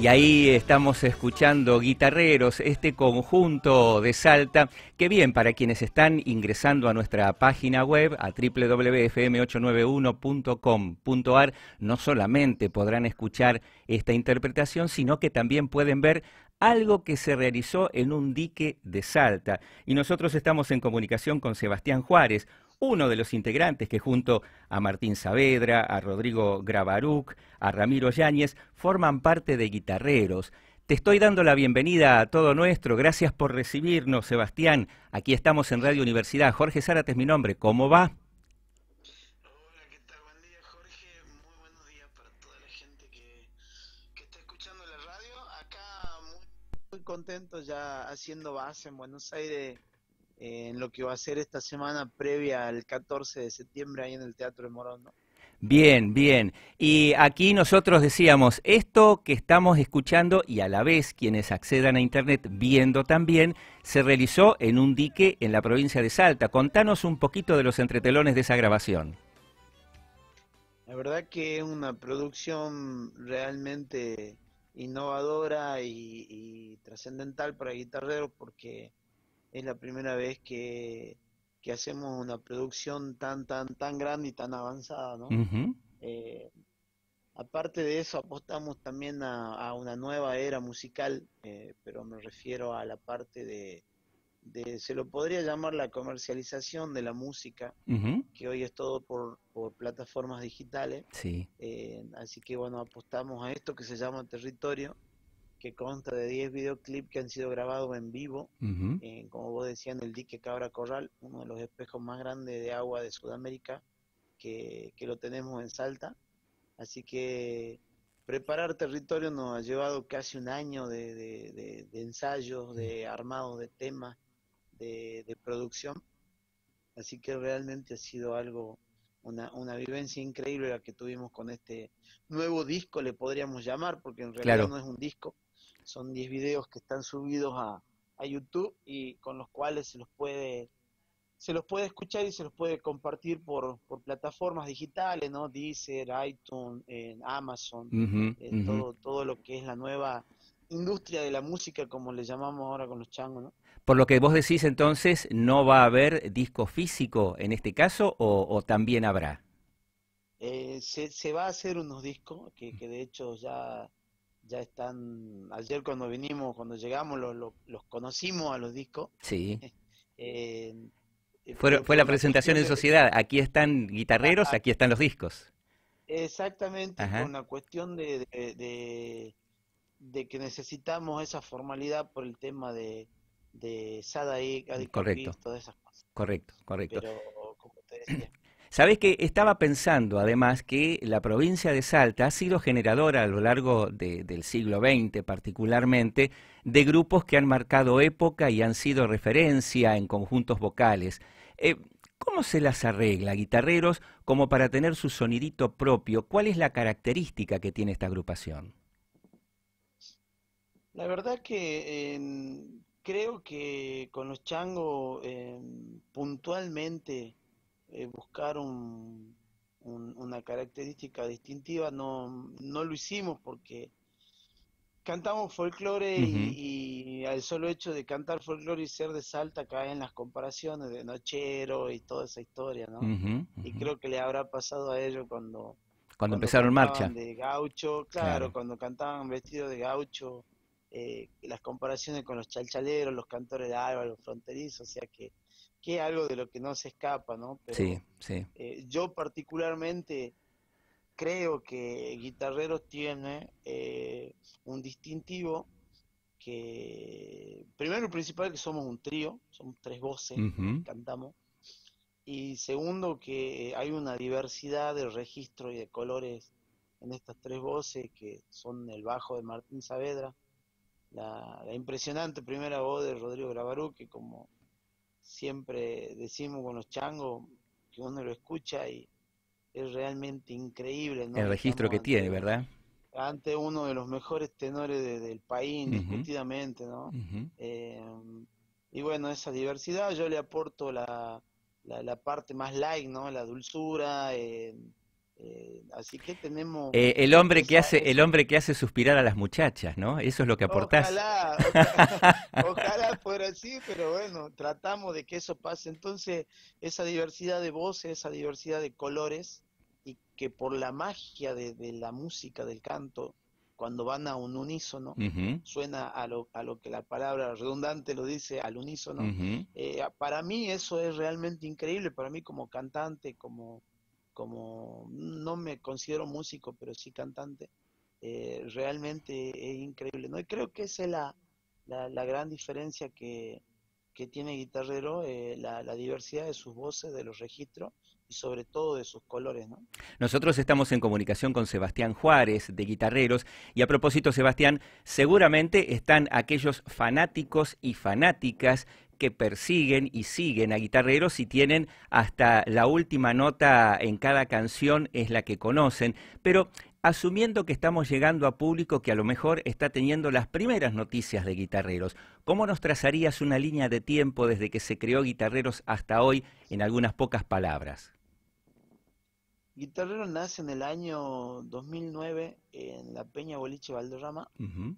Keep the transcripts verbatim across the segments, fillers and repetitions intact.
Y ahí estamos escuchando Guitarreros, este conjunto de Salta, que bien, para quienes están ingresando a nuestra página web, a doble u doble u doble u punto f m ocho nueve uno punto com punto a r, no solamente podrán escuchar esta interpretación, sino que también pueden ver algo que se realizó en un dique de Salta. Y nosotros estamos en comunicación con Sebastián Juárez, uno de los integrantes que junto a Martín Saavedra, a Rodrigo Grabarúc, a Ramiro Yáñez, forman parte de Guitarreros. Te estoy dando la bienvenida a Todo Nuestro, gracias por recibirnos, Sebastián. Aquí estamos en Radio Universidad. Jorge Zárate es mi nombre, ¿cómo va? Hola, ¿qué tal? Buen día, Jorge. Muy buenos días para toda la gente que, que está escuchando la radio. Acá muy, muy contento ya haciendo base en Buenos Aires, en lo que va a ser esta semana previa al catorce de septiembre ahí en el Teatro de Morón, ¿no? Bien, bien. Y aquí nosotros decíamos, esto que estamos escuchando y a la vez quienes accedan a internet viendo también, se realizó en un dique en la provincia de Salta. Contanos un poquito de los entretelones de esa grabación. La verdad que es una producción realmente innovadora y, y trascendental para Guitarreros, porque es la primera vez que, que hacemos una producción tan, tan, tan grande y tan avanzada, ¿no? Uh-huh. eh, aparte de eso, apostamos también a, a una nueva era musical, eh, pero me refiero a la parte de, de, se lo podría llamar la comercialización de la música, uh-huh, que hoy es todo por, por plataformas digitales. Sí. Eh, así que, bueno, apostamos a esto que se llama Territorio, que consta de diez videoclips que han sido grabados en vivo, uh-huh, eh, como vos decías, en el Dique Cabra Corral, uno de los espejos más grandes de agua de Sudamérica, que, que lo tenemos en Salta. Así que preparar Territorio nos ha llevado casi un año de, de, de, de ensayos, de armados de temas, de, de producción. Así que realmente ha sido algo, Una, una vivencia increíble la que tuvimos con este nuevo disco, le podríamos llamar, porque en realidad, claro, no es un disco. Son diez videos que están subidos a, a YouTube y con los cuales se los puede se los puede escuchar y se los puede compartir por, por plataformas digitales, ¿no? Deezer, iTunes, en Amazon, uh-huh, eh, uh-huh. todo todo lo que es la nueva industria de la música, como le llamamos ahora con los changos, ¿no? Por lo que vos decís, entonces, ¿no va a haber disco físico en este caso o, o también habrá? Eh, se, se va a hacer unos discos que, que de hecho ya, ya están. Ayer cuando vinimos, cuando llegamos, lo, lo, los conocimos a los discos. Sí. eh, fue, fue la presentación en sociedad. Aquí están Guitarreros, aquí están los discos. Exactamente, ajá, con la cuestión de, de, de de que necesitamos esa formalidad por el tema de, de Sadaí, correcto, todas esas cosas. Correcto, correcto. Pero, como te decía. Sabés que estaba pensando, además, que la provincia de Salta ha sido generadora a lo largo de, del siglo veinte, particularmente, de grupos que han marcado época y han sido referencia en conjuntos vocales. Eh, ¿Cómo se las arregla Guitarreros como para tener su sonidito propio? ¿Cuál es la característica que tiene esta agrupación? La verdad que eh, creo que con los changos eh, puntualmente eh, buscar un, un, una característica distintiva no, no lo hicimos porque cantamos folclore, uh-huh, y, y al solo hecho de cantar folclore y ser de Salta caen las comparaciones de Nochero y toda esa historia, ¿no? Uh-huh, uh-huh. Y creo que le habrá pasado a ellos cuando, cuando, cuando empezaron marcha. De gaucho, claro, claro, cuando cantaban vestido de gaucho. Eh, las comparaciones con los chalchaleros, los cantores de alba, los fronterizos, o sea que, que es algo de lo que no se escapa, ¿no? Pero, sí, sí. Eh, yo particularmente creo que Guitarreros tiene eh, un distintivo que, primero y principal, que somos un trío, somos tres voces, uh-huh, cantamos, y segundo que hay una diversidad de registros y de colores en estas tres voces que son el bajo de Martín Saavedra, La, la impresionante primera voz de Rodrigo Grabarú, que como siempre decimos con los changos, que uno lo escucha y es realmente increíble, ¿no? El registro Estamos que ante, tiene, ¿verdad? Ante uno de los mejores tenores de, del país, uh-huh, indiscutidamente, ¿no? Uh-huh. Eh, y bueno, esa diversidad yo le aporto la, la, la parte más light, ¿no? La dulzura, eh, Eh, así que tenemos... Eh, el, hombre que hace, el hombre que hace suspirar a las muchachas, ¿no? Eso es lo que aportás. Ojalá, ojalá, ojalá fuera así, pero bueno, tratamos de que eso pase. Entonces, esa diversidad de voces, esa diversidad de colores, y que por la magia de, de la música, del canto, cuando van a un unísono, uh-huh. suena a lo, a lo que la palabra redundante lo dice, al unísono. Uh-huh. eh, para mí eso es realmente increíble, para mí como cantante, como... como no me considero músico, pero sí cantante, eh, realmente es increíble, ¿no? Y creo que esa es la, la, la gran diferencia que, que tiene Guitarrero, eh, la, la diversidad de sus voces, de los registros, y sobre todo de sus colores, ¿no? Nosotros estamos en comunicación con Sebastián Juárez de Guitarreros, y a propósito, Sebastián, seguramente están aquellos fanáticos y fanáticas que persiguen y siguen a Guitarreros y tienen hasta la última nota en cada canción es la que conocen, pero asumiendo que estamos llegando a público que a lo mejor está teniendo las primeras noticias de Guitarreros, ¿cómo nos trazarías una línea de tiempo desde que se creó Guitarreros hasta hoy en algunas pocas palabras? Guitarrero nace en el año dos mil nueve en la Peña Boliche Valderrama. Uh-huh.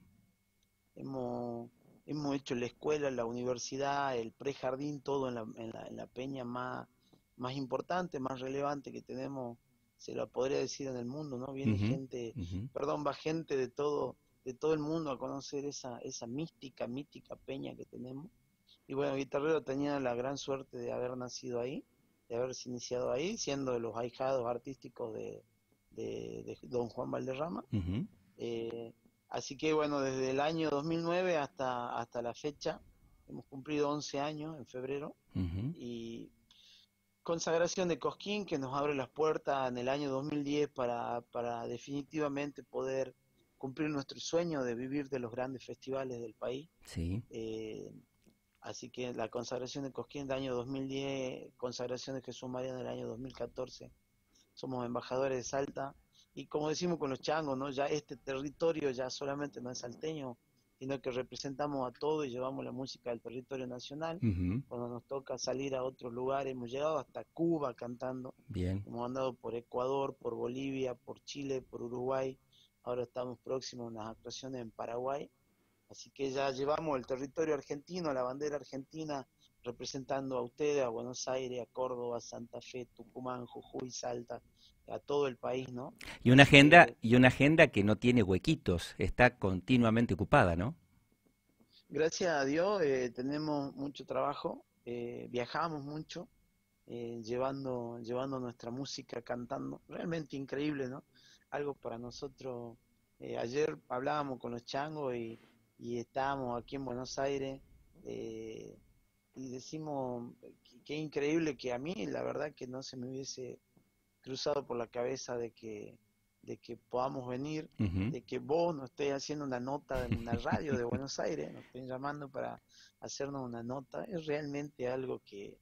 Hemos, hemos hecho la escuela, la universidad, el prejardín, todo en la, en la, en la peña más, más importante, más relevante que tenemos, se lo podría decir, en el mundo, ¿no? Viene uh-huh, gente, uh-huh. perdón, va gente de todo, de todo el mundo a conocer esa, esa mística, mítica peña que tenemos. Y bueno, Guitarrero tenía la gran suerte de haber nacido ahí, de haberse iniciado ahí, siendo de los ahijados artísticos de, de, de don Juan Valderrama. Uh-huh. eh, así que bueno, desde el año dos mil nueve hasta, hasta la fecha, hemos cumplido once años en febrero, uh-huh. y Consagración de Cosquín, que nos abre las puertas en el año dos mil diez para, para definitivamente poder cumplir nuestro sueño de vivir de los grandes festivales del país. Sí. Eh, Así que la Consagración de Cosquín del año dos mil diez, Consagración de Jesús María del año dos mil catorce. Somos embajadores de Salta. Y como decimos con los changos, ¿no? Ya este territorio ya solamente no es salteño, sino que representamos a todo y llevamos la música del territorio nacional. Uh-huh. Cuando nos toca salir a otros lugares, hemos llegado hasta Cuba cantando. Bien. Hemos andado por Ecuador, por Bolivia, por Chile, por Uruguay. Ahora estamos próximos a unas actuaciones en Paraguay. Así que ya llevamos el territorio argentino, la bandera argentina, representando a ustedes, a Buenos Aires, a Córdoba, a Santa Fe, Tucumán, Jujuy, Salta, a todo el país, ¿no? Y una agenda, eh, y una agenda que no tiene huequitos, está continuamente ocupada, ¿no? Gracias a Dios, eh, tenemos mucho trabajo, eh, viajamos mucho, eh, llevando, llevando nuestra música, cantando, realmente increíble, ¿no? Algo para nosotros, eh, ayer hablábamos con los changos y... y estábamos aquí en Buenos Aires, eh, y decimos qué increíble, que a mí la verdad que no se me hubiese cruzado por la cabeza de que, de que podamos venir, uh-huh. de que vos nos estés haciendo una nota en una radio de Buenos Aires, nos estén llamando para hacernos una nota, es realmente algo que...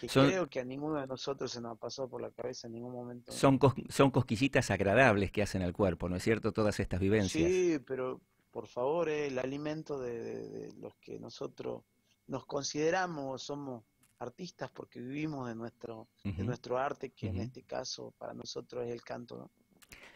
Que son, creo que a ninguno de nosotros se nos ha pasado por la cabeza en ningún momento. Son, cos, son cosquillitas agradables que hacen al cuerpo, ¿no es cierto? Todas estas vivencias. Sí, pero por favor, eh, el alimento de, de, de los que nosotros nos consideramos, somos artistas porque vivimos de nuestro, uh-huh. de nuestro arte, que uh-huh. en este caso para nosotros es el canto, ¿no?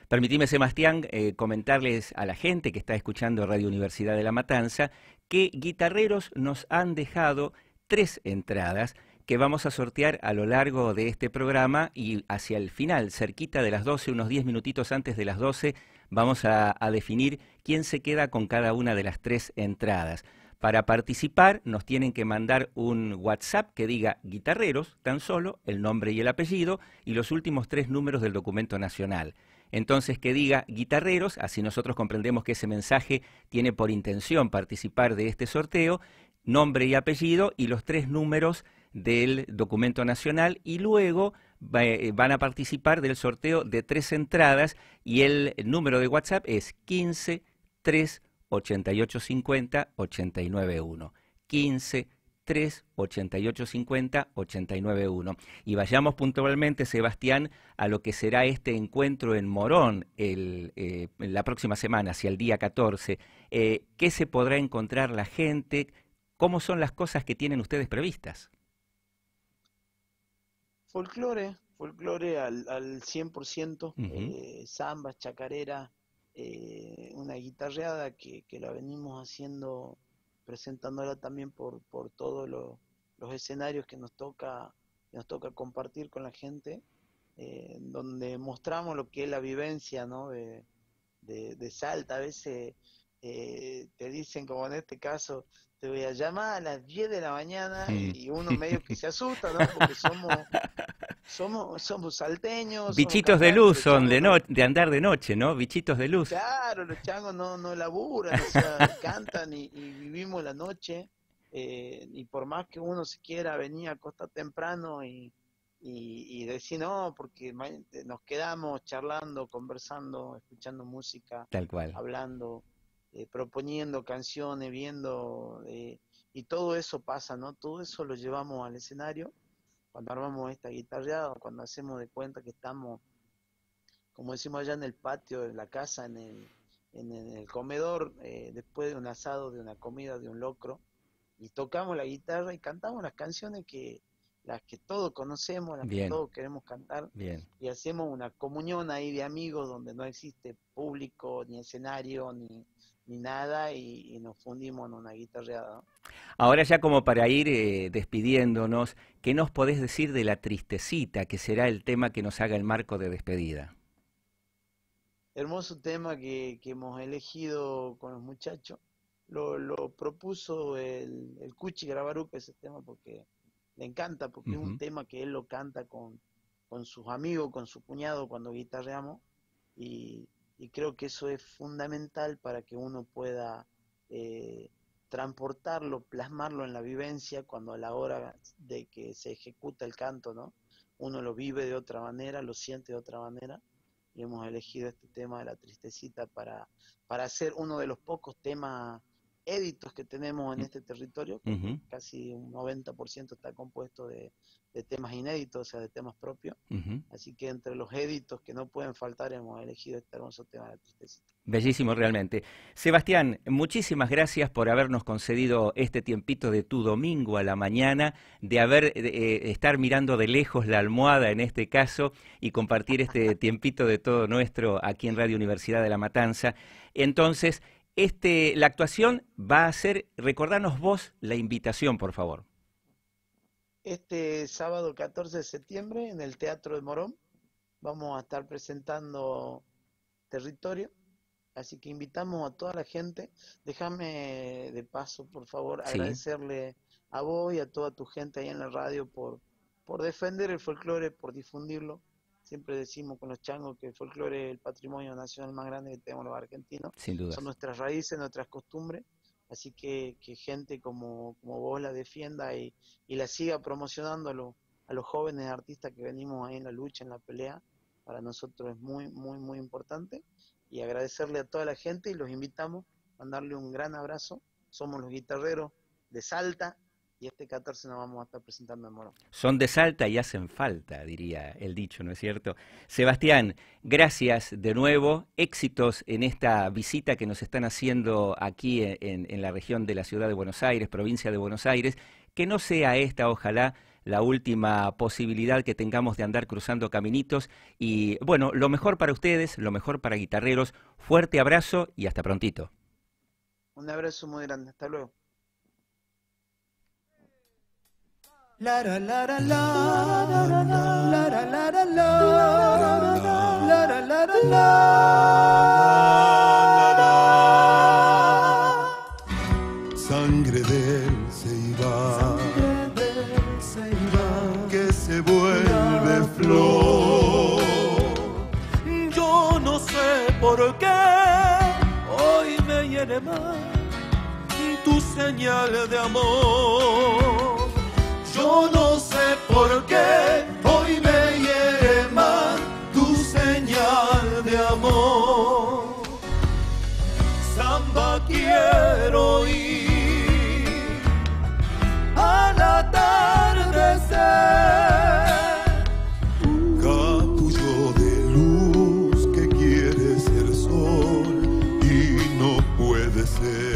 Permitime, Sebastián, eh, comentarles a la gente que está escuchando Radio Universidad de La Matanza que Guitarreros nos han dejado tres entradas que vamos a sortear a lo largo de este programa, y hacia el final, cerquita de las doce, unos diez minutitos antes de las doce, vamos a, a definir quién se queda con cada una de las tres entradas. Para participar nos tienen que mandar un WhatsApp que diga Guitarreros, tan solo el nombre y el apellido, y los últimos tres números del documento nacional. Entonces que diga Guitarreros, así nosotros comprendemos que ese mensaje tiene por intención participar de este sorteo, nombre y apellido y los tres números del documento nacional, y luego eh, van a participar del sorteo de tres entradas, y el número de WhatsApp es quince tres ochenta y ocho cincuenta ochenta y nueve uno, quince tres ochenta y ocho cincuenta ochenta y nueve uno. Y vayamos puntualmente, Sebastián, a lo que será este encuentro en Morón el, eh, la próxima semana, hacia el día catorce. Eh, ¿qué se podrá encontrar la gente? ¿Cómo son las cosas que tienen ustedes previstas? Folclore, folclore al, al cien por ciento, uh-huh. eh, zambas, chacarera, eh, una guitarreada que, que la venimos haciendo, presentándola también por, por todos lo, los escenarios que nos toca que nos toca compartir con la gente, eh, donde mostramos lo que es la vivencia, ¿no? de, de, de Salta. A veces eh, te dicen, como en este caso, te voy a llamar a las diez de la mañana, sí. y uno medio que se asusta, ¿no? Porque somos... Somos, somos salteños. Bichitos somos de luz son, de, no, de andar de noche, ¿no? Bichitos de luz. Claro, los changos no, no laburan, o sea, cantan y, y vivimos la noche. Eh, y por más que uno se quiera venir a acostar temprano y, y, y decir no, porque nos quedamos charlando, conversando, escuchando música. Tal cual. Hablando, eh, proponiendo canciones, viendo. Eh, y todo eso pasa, ¿no? Todo eso lo llevamos al escenario. Cuando armamos esta guitarreada, cuando hacemos de cuenta que estamos, como decimos allá en el patio, en la casa, en el, en el comedor, eh, después de un asado, de una comida, de un locro, y tocamos la guitarra y cantamos las canciones que las que todos conocemos, las Bien. Que todos queremos cantar, Bien. Y hacemos una comunión ahí de amigos donde no existe público, ni escenario, ni... ni nada, y, y nos fundimos en una guitarreada. Ahora ya como para ir eh, despidiéndonos, ¿qué nos podés decir de La Tristecita, que será el tema que nos haga el marco de despedida? Hermoso tema que, que hemos elegido con los muchachos. Lo, lo propuso el, el Cuchi Grabarúc, ese tema, porque le encanta, porque uh-huh. es un tema que él lo canta con, con sus amigos, con su cuñado cuando guitarreamos, y... y creo que eso es fundamental para que uno pueda eh, transportarlo, plasmarlo en la vivencia cuando a la hora de que se ejecuta el canto, ¿no? Uno lo vive de otra manera, lo siente de otra manera, y hemos elegido este tema de La Tristecita para, para ser uno de los pocos temas éditos que tenemos en este territorio, que uh-huh. casi un noventa por ciento está compuesto de, de temas inéditos, o sea, de temas propios. Uh-huh. Así que entre los éditos que no pueden faltar hemos elegido este hermoso tema de La Tristecita. Bellísimo, realmente. Sebastián, muchísimas gracias por habernos concedido este tiempito de tu domingo a la mañana, de haber eh, estar mirando de lejos la almohada en este caso y compartir este tiempito de todo nuestro aquí en Radio Universidad de La Matanza. Entonces, Este, la actuación va a ser, recordanos vos la invitación, por favor. Este sábado catorce de septiembre en el Teatro de Morón vamos a estar presentando Territorio, así que invitamos a toda la gente. Déjame de paso, por favor, sí. agradecerle a vos y a toda tu gente ahí en la radio por, por defender el folclore, por difundirlo. Siempre decimos con los changos que el folclore es el patrimonio nacional más grande que tenemos los argentinos. Sin duda. Son nuestras raíces, nuestras costumbres. Así que, que gente como, como vos la defienda y, y la siga promocionando a, lo, a los jóvenes artistas que venimos ahí en la lucha, en la pelea. Para nosotros es muy, muy, muy importante. Y agradecerle a toda la gente y los invitamos a mandarle un gran abrazo. Somos los Guitarreros de Salta. Y este catorce nos vamos a estar presentando en Morón. Son de Salta y hacen falta, diría el dicho, ¿no es cierto? Sebastián, gracias de nuevo, éxitos en esta visita que nos están haciendo aquí en, en la región de la ciudad de Buenos Aires, provincia de Buenos Aires, que no sea esta, ojalá, la última posibilidad que tengamos de andar cruzando caminitos. Y bueno, lo mejor para ustedes, lo mejor para Guitarreros, fuerte abrazo y hasta prontito. Un abrazo muy grande, hasta luego. La la la la la la la la la la la la la la la. Sangre del Ceibal, que se vuelve flor. Yo no sé por qué hoy me hiere más tu señal de amor. Yo no sé por qué hoy me hiere más tu señal de amor. Samba quiero ir al atardecer. Capullo de luz que quiere ser sol y no puede ser.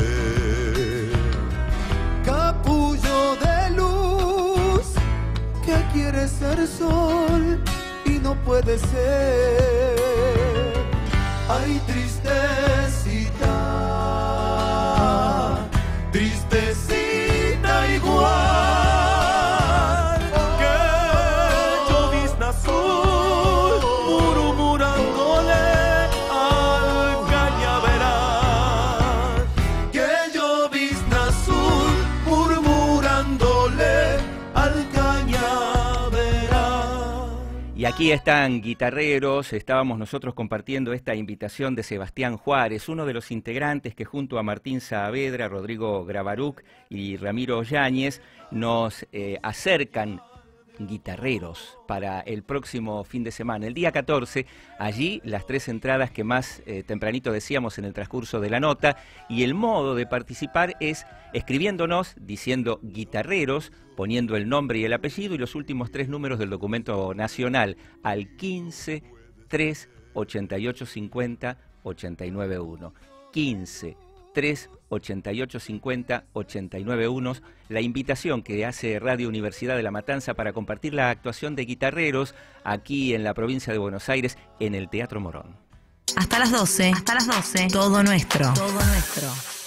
Capullo de luz. Quiere ser sol puede ser. Ay, tristecita, tristecita igual que llovizna azul murmurándole al cañaveral, que llovizna azul murmurándole al cañaveral. Y aquí están Guitarreros, estábamos nosotros compartiendo esta invitación de Sebastián Juárez, uno de los integrantes que junto a Martín Saavedra, Rodrigo Grabarúc y Ramiro Yáñez nos eh, acercan Guitarreros para el próximo fin de semana, el día catorce, allí las tres entradas que más eh, tempranito decíamos en el transcurso de la nota, y el modo de participar es escribiéndonos, diciendo Guitarreros, poniendo el nombre y el apellido y los últimos tres números del documento nacional al quince tres ochenta y ocho cincuenta ochenta y nueve uno, quince tres ochenta y ocho cincuenta ochenta y nueve uno, la invitación que hace Radio Universidad de La Matanza para compartir la actuación de Guitarreros aquí en la provincia de Buenos Aires, en el Teatro Morón. Hasta las doce, hasta las doce, todo nuestro, todo nuestro.